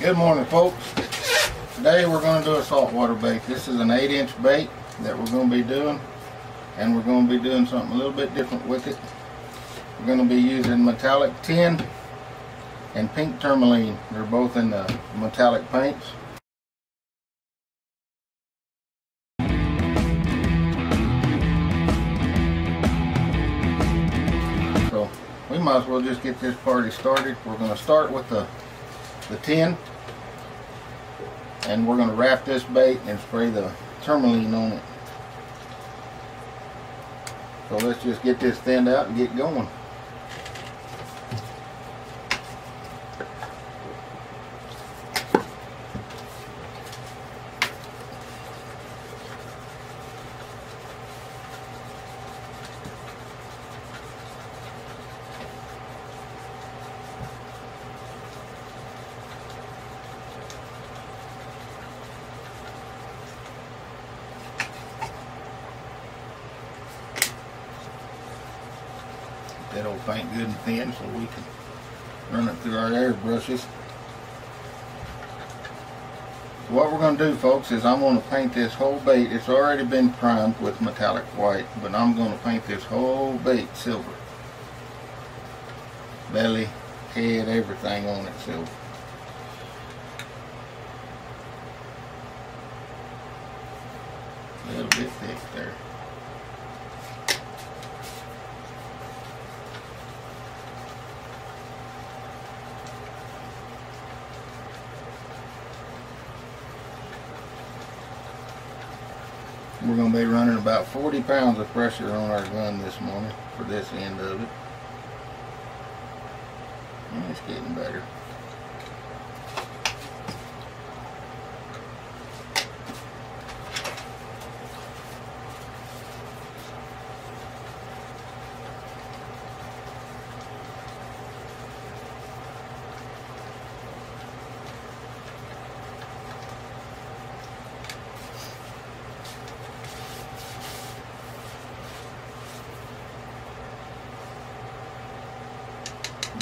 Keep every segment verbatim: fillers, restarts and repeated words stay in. Good morning, folks. Today we're going to do a saltwater bait. This is an eight inch bait that we're going to be doing, and we're going to be doing something a little bit different with it. We're going to be using metallic tin and pink tourmaline. They're both in the metallic paints. So we might as well just get this party started. We're going to start with the the tin, and we're going to wrap this bait and spray the tourmaline on it. So let's just get this thinned out and get going. That old paint good and thin, so we can run it through our air brushes. So what we're going to do, folks, is I'm going to paint this whole bait. It's already been primed with metallic white, but I'm going to paint this whole bait silver. Belly, head, everything on it silver. A little bit thick there. We're going to be running about forty pounds of pressure on our gun this morning for this end of it. And it's getting better.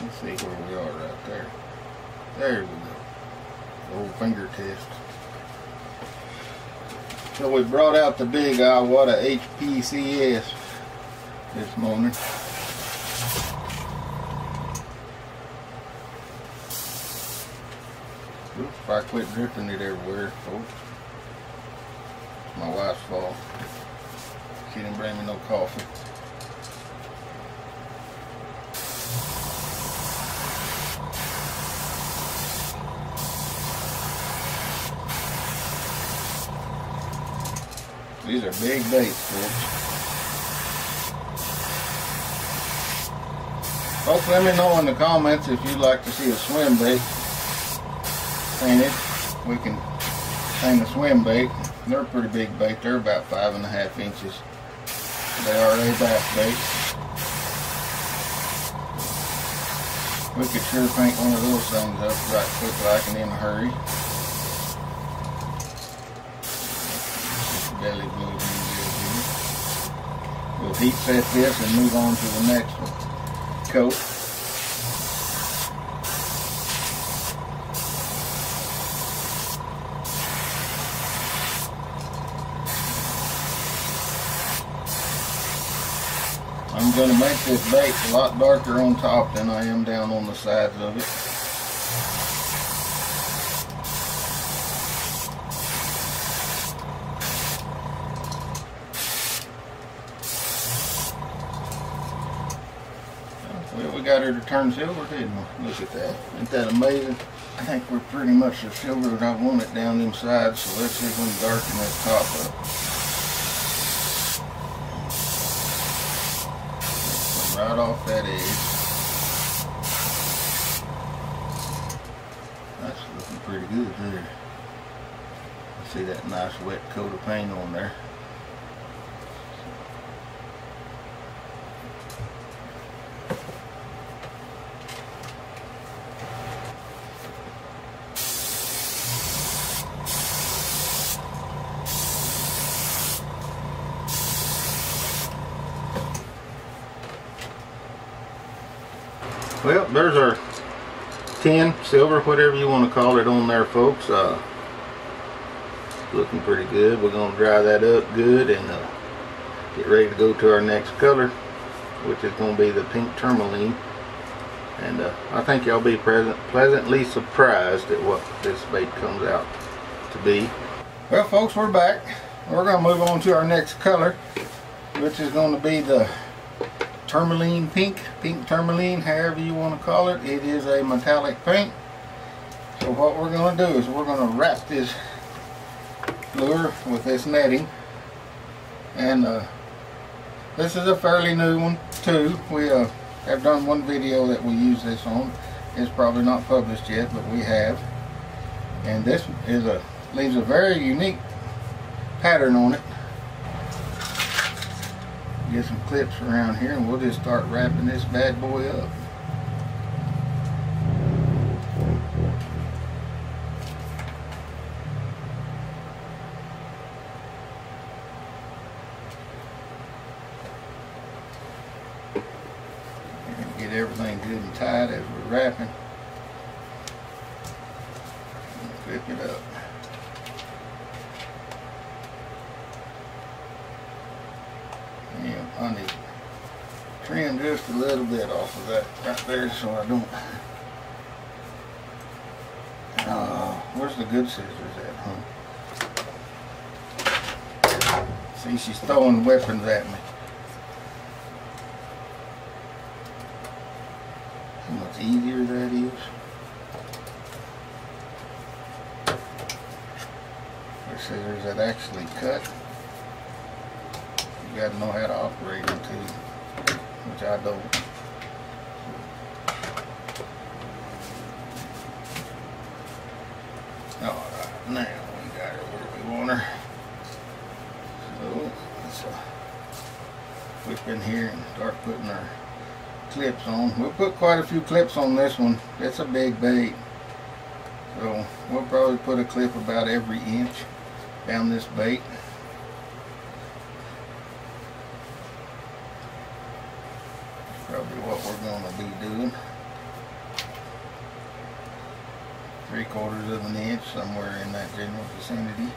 Let's see where we are right there. There we go. Old finger test. So we brought out the big Iwata H P C S this morning. Oops, if I quit dripping it everywhere, folks. It's my wife's fault. She didn't bring me no coffee. These are big baits, folks. Folks, let me know in the comments if you'd like to see a swim bait painted. We can paint a swim bait. They're a pretty big bait. They're about five and a half inches. They are a bass bait. We could sure paint one of those things up right quick like and in a hurry. Belly blue. We'll heat set this and move on to the next one. Coat. I'm going to make this bait a lot darker on top than I am down on the sides of it. Got her to turn silver, didn't we? Look at that. Isn't that amazing? I think we're pretty much as silver that I want it down them sides, so let's see if we can darken that top up. Right off that edge. That's looking pretty good there. See that nice wet coat of paint on there. Well, there's our tin, silver, whatever you want to call it on there, folks. Uh, looking pretty good. We're going to dry that up good and uh, get ready to go to our next color, which is going to be the pink tourmaline. And uh, I think y'all be present, pleasantly surprised at what this bait comes out to be. Well, folks, we're back. We're going to move on to our next color, which is going to be the tourmaline pink, pink tourmaline, however you want to call it. It is a metallic pink. So what we're going to do is we're going to wrap this lure with this netting. And uh, this is a fairly new one too. We uh, have done one video that we use this on. It's probably not published yet, but we have. And this is a leaves a very unique pattern on it. Get some clips around here and we'll just start wrapping this bad boy up. And get everything good and tight as we're wrapping. Flip it up. I need to trim just a little bit off of that right there so I don't. Uh, where's the good scissors at, huh? See, she's throwing weapons at me. How much easier that is. The scissors that actually cut. You gotta know how to operate them too, which I don't. Alright, now we got her where we want her. So let's uh, whip in here and start putting our clips on. We'll put quite a few clips on this one. That's a big bait. So we'll probably put a clip about every inch down this bait. Probably what we're going to be doing. Three quarters of an inch, somewhere in that general vicinity.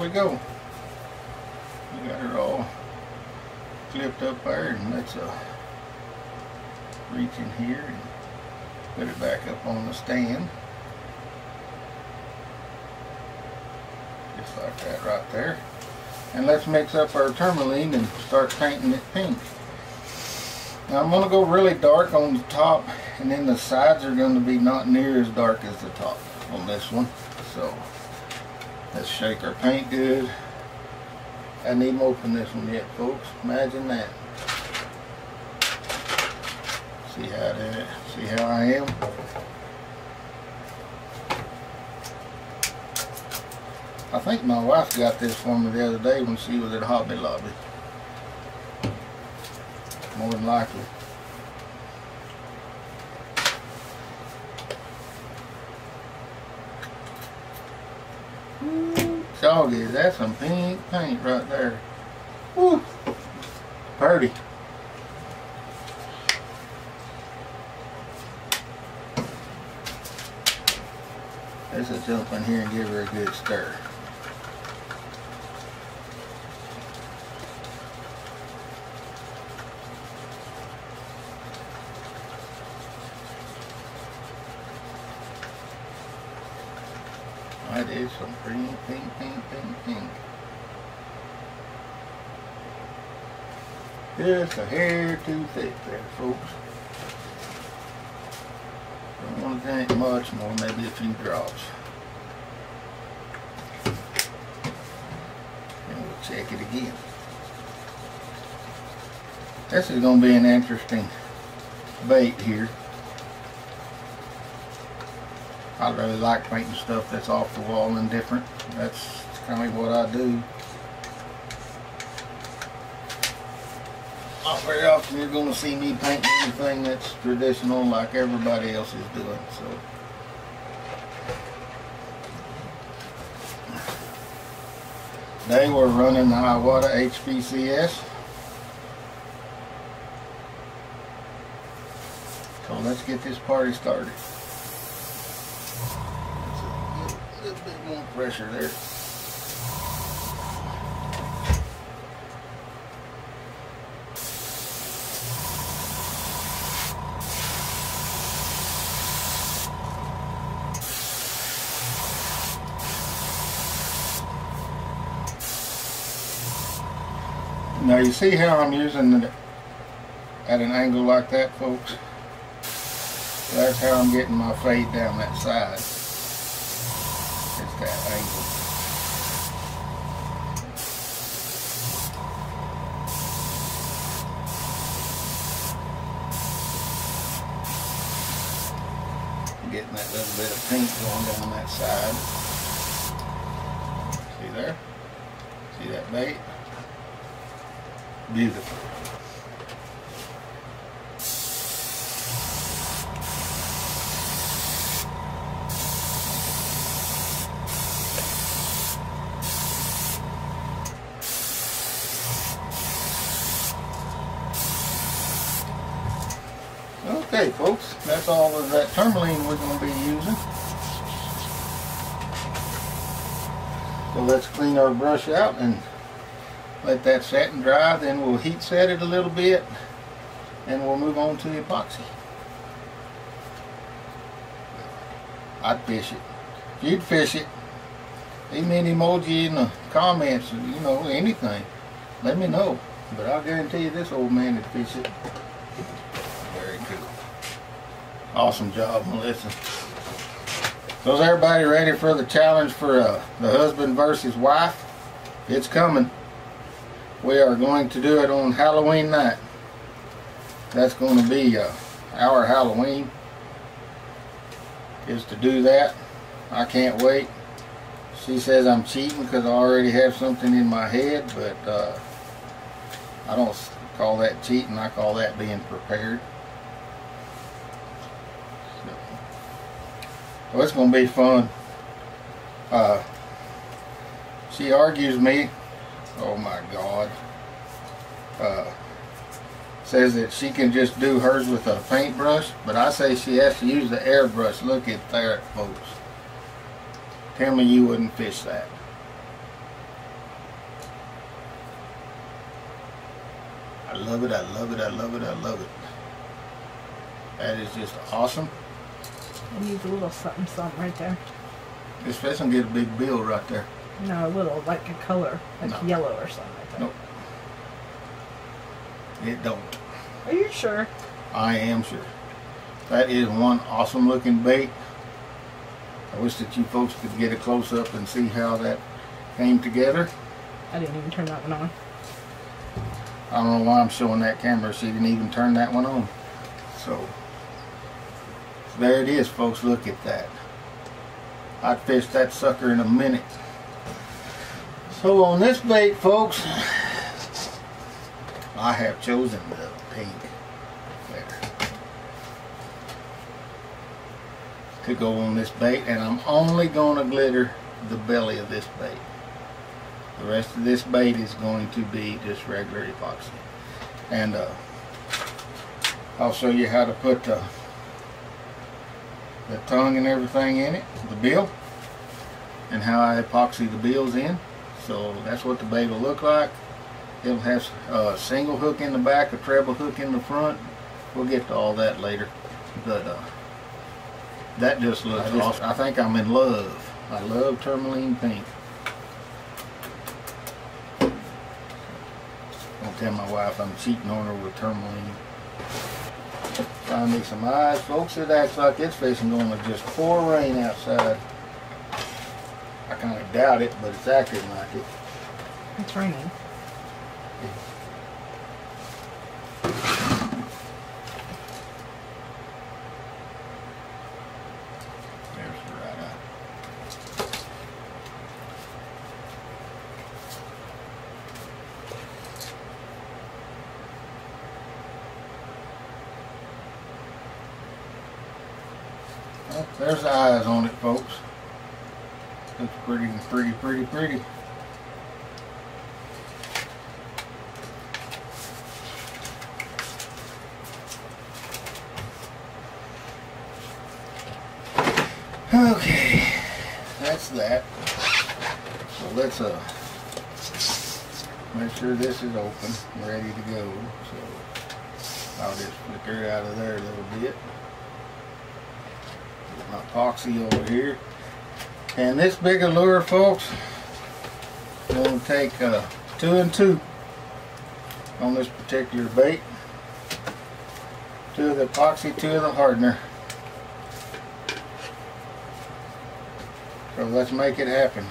We go. We got her all clipped up there, and let's uh, reach in here and put it back up on the stand. Just like that right there. And let's mix up our tourmaline and start painting it pink. Now I'm going to go really dark on the top, and then the sides are going to be not near as dark as the top on this one. So let's shake our paint good. I hadn't even opened this one yet, folks. Imagine that. See how I did it? See how I am? I think my wife got this for me the other day when she was at Hobby Lobby. More than likely. Doggy, that's some pink paint right there. Woo! Purdy. Let's just jump in here and give her a good stir. is some green pink, pink, pink, pink. Just a hair too thick there, folks. Don't want to drink much more, maybe a few drops. And we'll check it again. This is going to be an interesting bait here. I really like painting stuff that's off the wall and different. That's kind of what I do. Not very often you're going to see me painting anything that's traditional like everybody else is doing. So they were running the Iwata H P C S. So let's get this party started. Pressure there. Now you see how I'm using it at an angle like that, folks? That's how I'm getting my fade down that side. That angle. Getting that little bit of pink going down that side. See there? See that bait? Beautiful. Okay, folks, that's all of that tourmaline we're going to be using. So let's clean our brush out and let that set and dry. Then we'll heat set it a little bit and we'll move on to the epoxy. I'd fish it. You'd fish it. Leave me an emoji in the comments, you know, anything. Let me know. But I'll guarantee you this old man would fish it. Awesome job, Melissa. So is everybody ready for the challenge for uh, the husband versus wife? It's coming. We are going to do it on Halloween night. That's going to be uh, our Halloween, is to do that. I can't wait. She says I'm cheating because I already have something in my head, but uh, I don't call that cheating. I call that being prepared. Well, it's going to be fun. Uh, she argues me. Oh my God. Uh, says that she can just do hers with a paintbrush, but I say she has to use the airbrush. Look at that, folks. Tell me you wouldn't fish that. I love it, I love it, I love it, I love it. That is just awesome. I need a little something, something right there. This fish will get a big bill right there. No, a little, like a color, like no. Yellow or something like that. Nope. It don't. Are you sure? I am sure. That is one awesome looking bait. I wish that you folks could get a close up and see how that came together. I didn't even turn that one on. I don't know why I'm showing that camera. She didn't even turn that one on. So. There it is, folks. Look at that. I'd fish that sucker in a minute. So on this bait, folks, I have chosen the pink. There. To go on this bait, and I'm only going to glitter the belly of this bait. The rest of this bait is going to be just regular epoxy. And uh, I'll show you how to put the... Uh, the tongue and everything in it, the bill, and how I epoxy the bills in. So that's what the bait will look like. It'll have a single hook in the back, a treble hook in the front. We'll get to all that later, but uh, that just looks awesome. I think I'm in love. I love tourmaline pink. Don't tell my wife I'm cheating on her with tourmaline. Find me some eyes. Folks, it acts like it's facing going to just pour rain outside. I kind of doubt it, but it's acting like it. It's raining. There's eyes on it, folks. Looks pretty, pretty, pretty, pretty. Okay, that's that. So let's uh make sure this is open, ready to go. So I'll just flicker it out of there a little bit. My epoxy over here, and this big allure, folks, gonna take uh, two and two on this particular bait. Two of the epoxy, two of the hardener. So let's make it happen.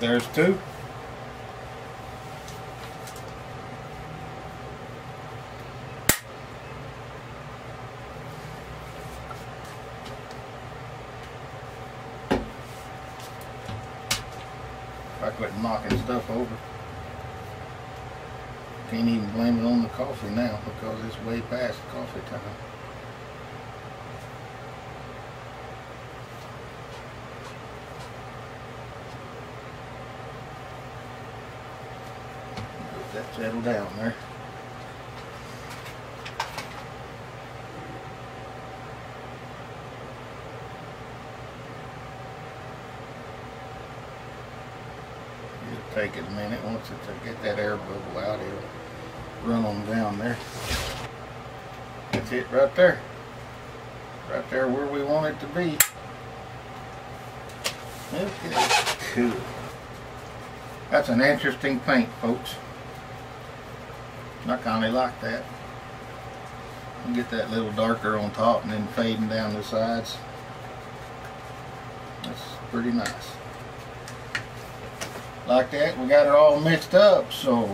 There's two. If I quit knocking stuff over, can't even blame it on the coffee now because it's way past coffee time. That settle down there. It'll take it a minute. Once it to get that air bubble out, it'll run on down there. That's it right there. Right there where we want it to be. Okay, cool. That's an interesting paint, folks. I kind of like that. You get that little darker on top and then fading down the sides. That's pretty nice. Like that, we got it all mixed up. So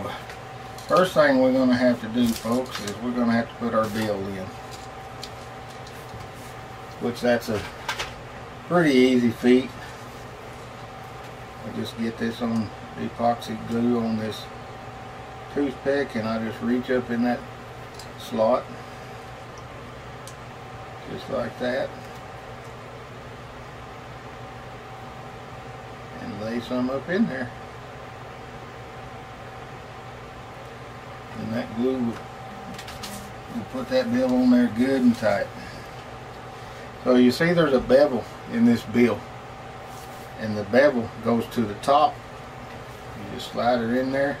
first thing we're going to have to do, folks, is we're going to have to put our bill in. Which that's a pretty easy feat. I just get this on epoxy glue on this toothpick, and I just reach up in that slot just like that and lay some up in there, and that glue will, will put that bill on there good and tight. So you see there's a bevel in this bill, and the bevel goes to the top. You just slide it in there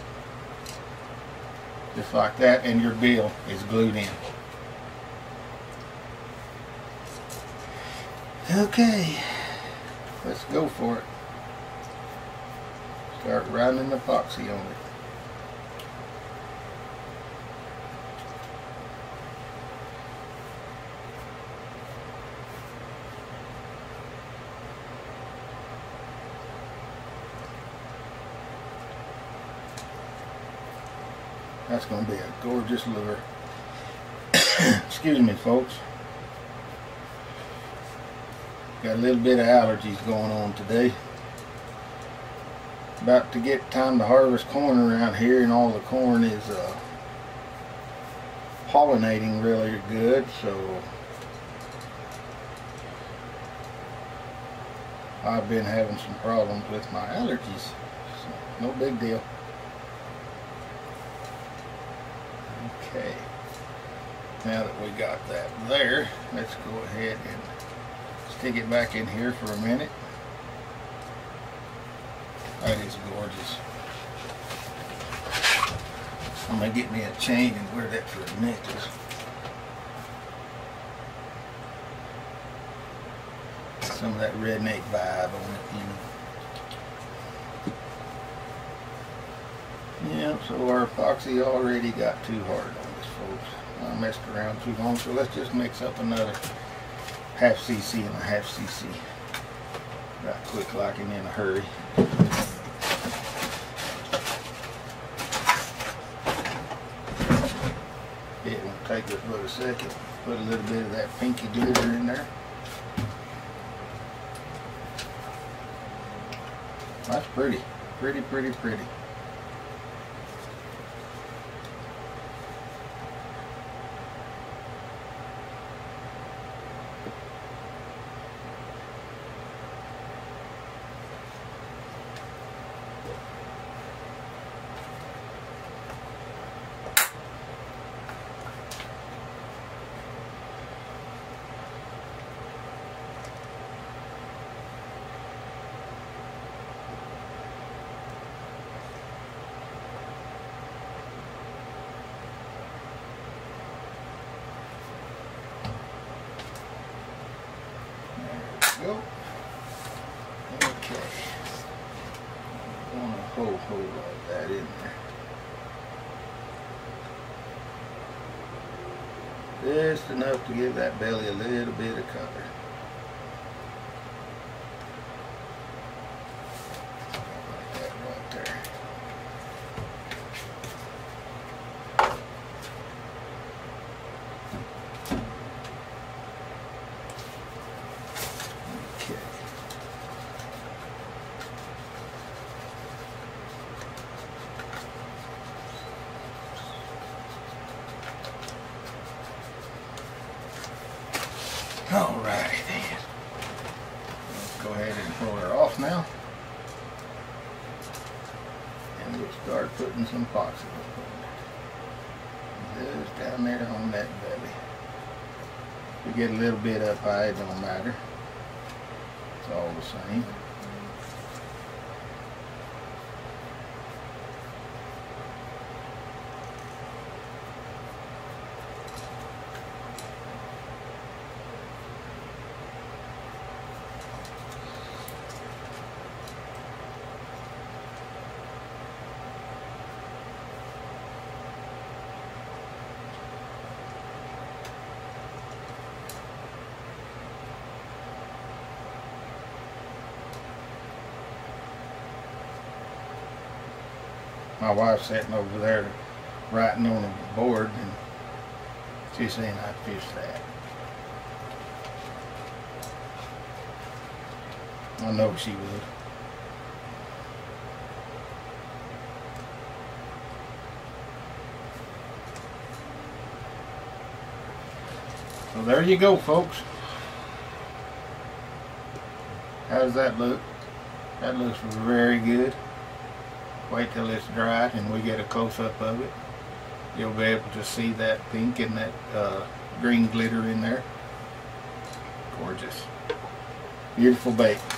just like that, and your bill is glued in. Okay, let's go for it. Start grinding the epoxy on it. That's going to be a gorgeous lure. Excuse me, folks. Got a little bit of allergies going on today. About to get time to harvest corn around here, and all the corn is uh, pollinating really good, so I've been having some problems with my allergies. So no big deal. Okay, now that we got that there, let's go ahead and stick it back in here for a minute. Oh, it is gorgeous. I'm going to get me a chain and wear that for a necklace. Some of that redneck vibe on it, you know. Yeah, so our epoxy already got too hard on this, folks. I messed around too long, so let's just mix up another half cc and a half cc. Right quick like and in a hurry. It won't take us but a second. Put a little bit of that pinky glitter in there. That's pretty, pretty, pretty, pretty. Okay. I want to hold, hold all that in there. Just enough to give that belly a little bit of cover. Like that right there. Alrighty then. Let's go ahead and pull her off now. And we'll start putting some epoxy just down there on that belly. If we get a little bit up high, it don't matter. It's all the same. My wife's sitting over there writing on a board and she's saying I fished that. I know she would. So there you go, folks. How does that look? That looks very good. Wait till it's dried and we get a close-up of it. You'll be able to see that pink and that uh, green glitter in there. Gorgeous. Beautiful bait.